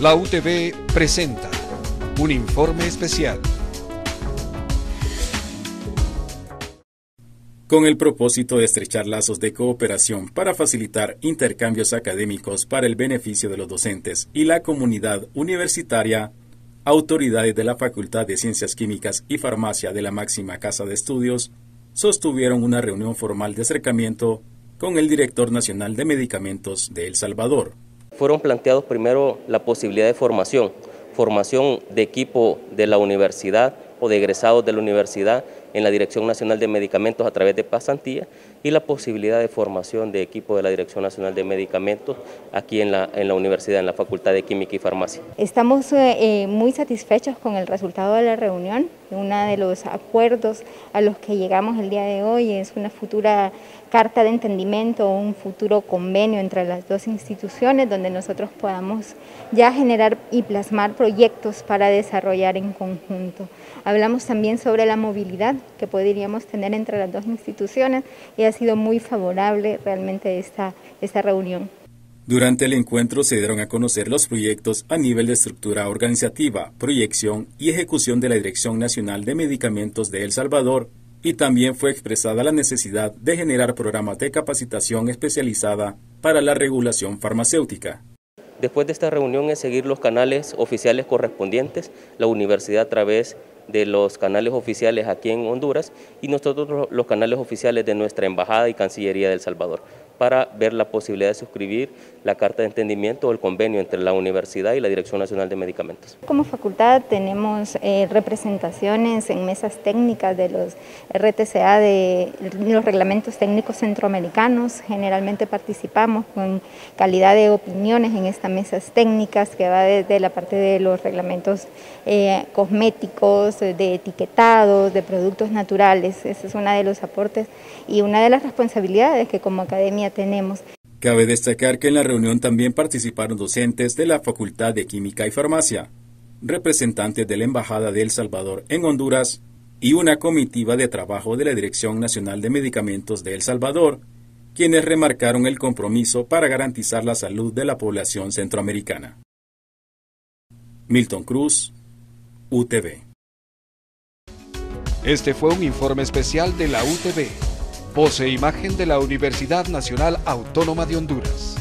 La UTV presenta un informe especial. Con el propósito de estrechar lazos de cooperación para facilitar intercambios académicos para el beneficio de los docentes y la comunidad universitaria, autoridades de la Facultad de Ciencias Químicas y Farmacia de la máxima casa de estudios sostuvieron una reunión formal de acercamiento con el Director Nacional de Medicamentos de El Salvador. Fueron planteados primero la posibilidad de formación de equipo de la universidad o de egresados de la universidad en la Dirección Nacional de Medicamentos a través de pasantías y la posibilidad de formación de equipo de la Dirección Nacional de Medicamentos aquí en la universidad, en la Facultad de Química y Farmacia. Estamos muy satisfechos con el resultado de la reunión. Uno de los acuerdos a los que llegamos el día de hoy es una futura carta de entendimiento o un futuro convenio entre las dos instituciones donde nosotros podamos ya generar y plasmar proyectos para desarrollar en conjunto. Hablamos también sobre la movilidad que podríamos tener entre las dos instituciones y ha sido muy favorable realmente esta reunión. Durante el encuentro se dieron a conocer los proyectos a nivel de estructura organizativa, proyección y ejecución de la Dirección Nacional de Medicamentos de El Salvador y también fue expresada la necesidad de generar programas de capacitación especializada para la regulación farmacéutica. Después de esta reunión es seguir los canales oficiales correspondientes, la universidad a través de los canales oficiales aquí en Honduras y nosotros los canales oficiales de nuestra Embajada y Cancillería de El Salvador, para ver la posibilidad de suscribir la carta de entendimiento o el convenio entre la universidad y la Dirección Nacional de Medicamentos. Como facultad tenemos representaciones en mesas técnicas de los RTCA, de los reglamentos técnicos centroamericanos. Generalmente participamos con calidad de opiniones en estas mesas técnicas que va desde la parte de los reglamentos cosméticos, de etiquetados, de productos naturales. Ese es uno de los aportes y una de las responsabilidades que como academia tenemos. Cabe destacar que en la reunión también participaron docentes de la Facultad de Química y Farmacia, representantes de la Embajada de El Salvador en Honduras y una comitiva de trabajo de la Dirección Nacional de Medicamentos de El Salvador, quienes remarcaron el compromiso para garantizar la salud de la población centroamericana. Milton Cruz, UTV. Este fue un informe especial de la UTV. Voz e imagen de la Universidad Nacional Autónoma de Honduras.